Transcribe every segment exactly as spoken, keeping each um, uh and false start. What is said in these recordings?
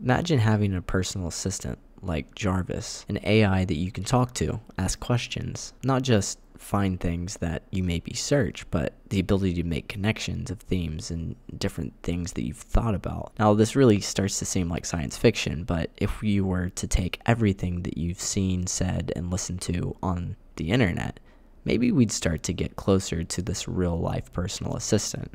Imagine having a personal assistant like Jarvis, an A I that you can talk to, ask questions, not just find things that you maybe search, but the ability to make connections of themes and different things that you've thought about. Now, this really starts to seem like science fiction, but if you were to take everything that you've seen, said, and listened to on the internet, maybe we'd start to get closer to this real-life personal assistant.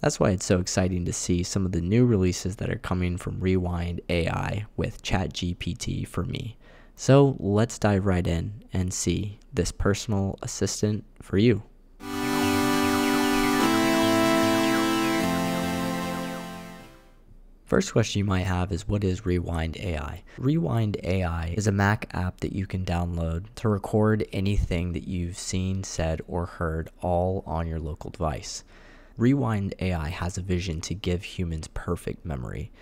That's why it's so exciting to see some of the new releases that are coming from Rewind A I with ChatGPT for me. So let's dive right in and see this personal assistant for you. First question you might have is, what is Rewind A I? Rewind A I is a Mac app that you can download to record anything that you've seen, said, or heard, all on your local device. Rewind A I has a vision to give humans perfect memory.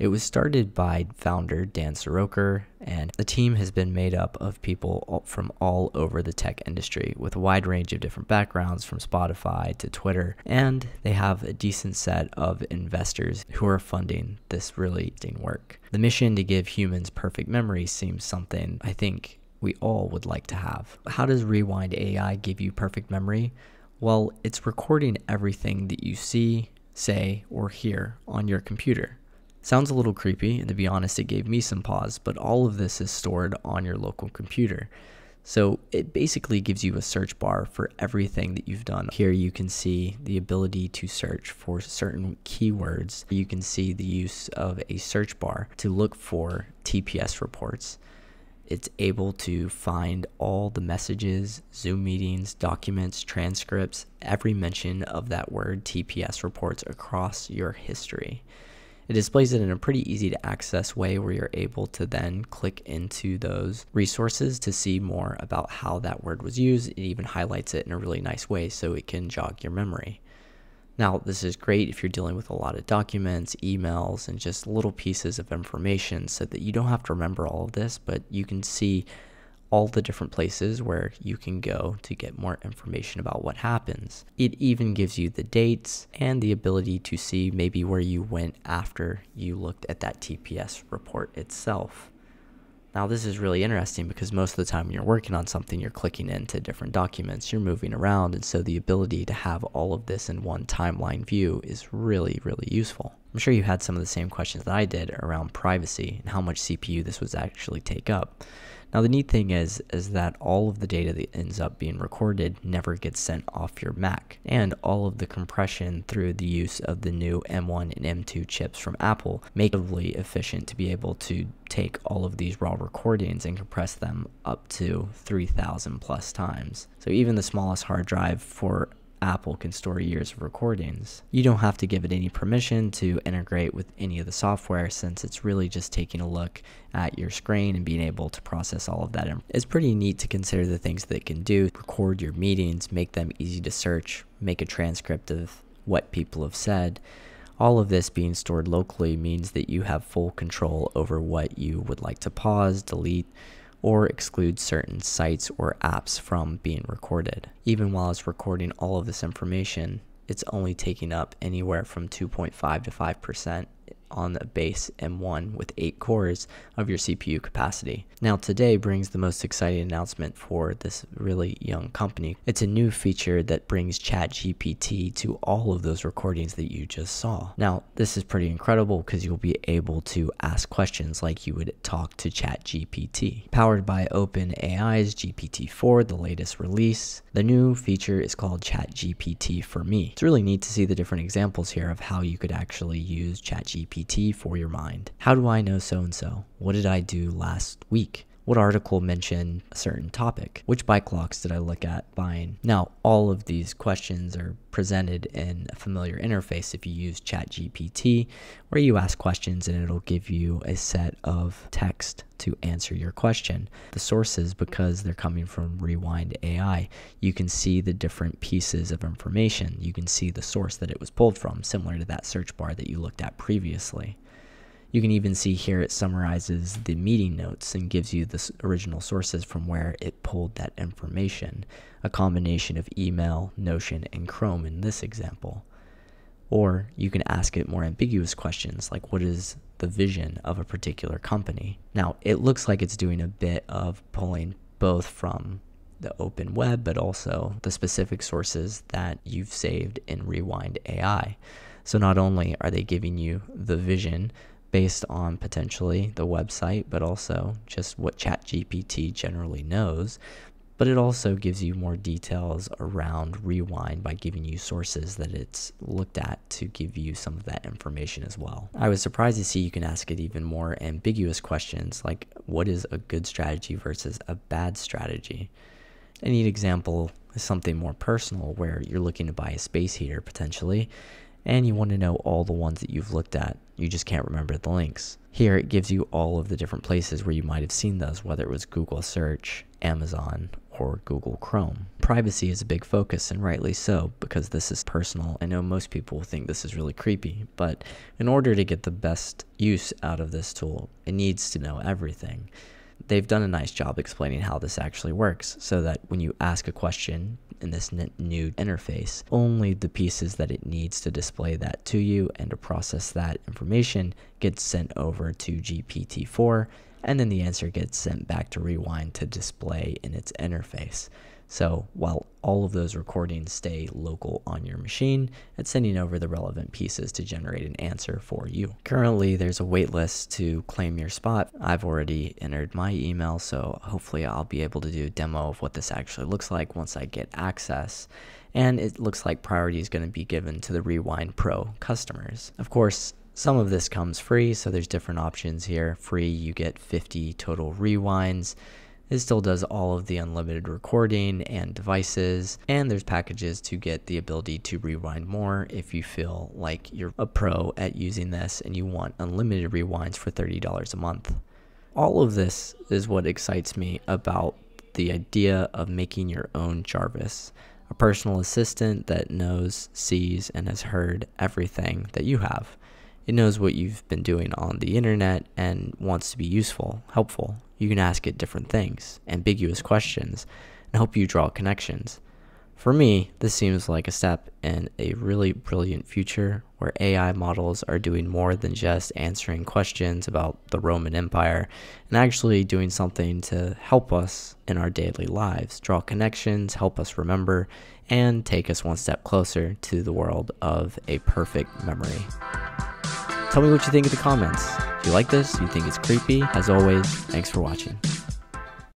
It was started by founder Dan Siroker, and the team has been made up of people from all over the tech industry with a wide range of different backgrounds, from Spotify to Twitter, and they have a decent set of investors who are funding this really interesting work. The mission to give humans perfect memory seems something I think we all would like to have. How does Rewind A I give you perfect memory? Well, it's recording everything that you see, say, or hear on your computer. Sounds a little creepy, and to be honest, it gave me some pause, but all of this is stored on your local computer. So it basically gives you a search bar for everything that you've done. Here you can see the ability to search for certain keywords. You can see the use of a search bar to look for T P S reports. It's able to find all the messages, Zoom meetings, documents, transcripts, every mention of that word T P S reports across your history. It displays it in a pretty easy to access way where you're able to then click into those resources to see more about how that word was used. It even highlights it in a really nice way so it can jog your memory. Now, this is great if you're dealing with a lot of documents, emails, and just little pieces of information so that you don't have to remember all of this, but you can see all the different places where you can go to get more information about what happens. It even gives you the dates and the ability to see maybe where you went after you looked at that T P S report itself. Now, this is really interesting because most of the time when you're working on something, you're clicking into different documents, you're moving around, and so the ability to have all of this in one timeline view is really, really useful. I'm sure you had some of the same questions that I did around privacy and how much C P U this was actually take up. Now, the neat thing is, is that all of the data that ends up being recorded never gets sent off your Mac, and all of the compression through the use of the new M one and M two chips from Apple make it really efficient to be able to take all of these raw recordings and compress them up to three thousand plus times. So even the smallest hard drive for Apple can store years of recordings. You don't have to give it any permission to integrate with any of the software, since it's really just taking a look at your screen and being able to process all of that. It's pretty neat to consider the things that it can do. Record your meetings, make them easy to search, make a transcript of what people have said. All of this being stored locally means that you have full control over what you would like to pause, delete, or exclude certain sites or apps from being recorded. Even while it's recording all of this information, it's only taking up anywhere from two point five to five percent on a base M one with eight cores of your C P U capacity. Now, today brings the most exciting announcement for this really young company. It's a new feature that brings ChatGPT to all of those recordings that you just saw. Now, this is pretty incredible because you'll be able to ask questions like you would talk to ChatGPT. Powered by OpenAI's G P T four, the latest release, the new feature is called ChatGPT for me. It's really neat to see the different examples here of how you could actually use ChatGPT for your mind. How do I know so-and-so? What did I do last week? What article mentioned a certain topic? Which bike locks did I look at buying? Now, all of these questions are presented in a familiar interface if you use ChatGPT, where you ask questions and it'll give you a set of text to answer your question. The sources, because they're coming from Rewind A I, you can see the different pieces of information. You can see the source that it was pulled from, similar to that search bar that you looked at previously. You can even see here it summarizes the meeting notes and gives you the original sources from where it pulled that information, a combination of email, Notion, and Chrome in this example. Or you can ask it more ambiguous questions like, what is the vision of a particular company? Now, it looks like it's doing a bit of pulling both from the open web, but also the specific sources that you've saved in Rewind A I. So not only are they giving you the vision based on potentially the website, but also just what ChatGPT generally knows, but it also gives you more details around Rewind by giving you sources that it's looked at to give you some of that information as well. I was surprised to see you can ask it even more ambiguous questions like, what is a good strategy versus a bad strategy? A neat example is something more personal where you're looking to buy a space heater potentially, and you want to know all the ones that you've looked at. You just can't remember the links. Here, it gives you all of the different places where you might have seen those, whether it was Google search, Amazon, or Google Chrome. Privacy is a big focus, and rightly so, because this is personal. I know most people think this is really creepy, but in order to get the best use out of this tool, it needs to know everything. They've done a nice job explaining how this actually works so that when you ask a question in this new interface, only the pieces that it needs to display that to you and to process that information gets sent over to G P T four, and then the answer gets sent back to Rewind to display in its interface. So while all of those recordings stay local on your machine, it's sending over the relevant pieces to generate an answer for you. Currently, there's a waitlist to claim your spot. I've already entered my email, so hopefully I'll be able to do a demo of what this actually looks like once I get access. And it looks like priority is going to be given to the Rewind Pro customers. Of course, some of this comes free, so there's different options here. Free, you get fifty total rewinds. It still does all of the unlimited recording and devices, and there's packages to get the ability to rewind more if you feel like you're a pro at using this and you want unlimited rewinds for thirty dollars a month. All of this is what excites me about the idea of making your own Jarvis, a personal assistant that knows, sees, and has heard everything that you have. It knows what you've been doing on the internet and wants to be useful, helpful. You can ask it different things, ambiguous questions, and help you draw connections. For me, this seems like a step in a really brilliant future where A I models are doing more than just answering questions about the Roman Empire and actually doing something to help us in our daily lives, draw connections, help us remember, and take us one step closer to the world of a perfect memory. Tell me what you think in the comments. If you like this, you think it's creepy. As always, thanks for watching.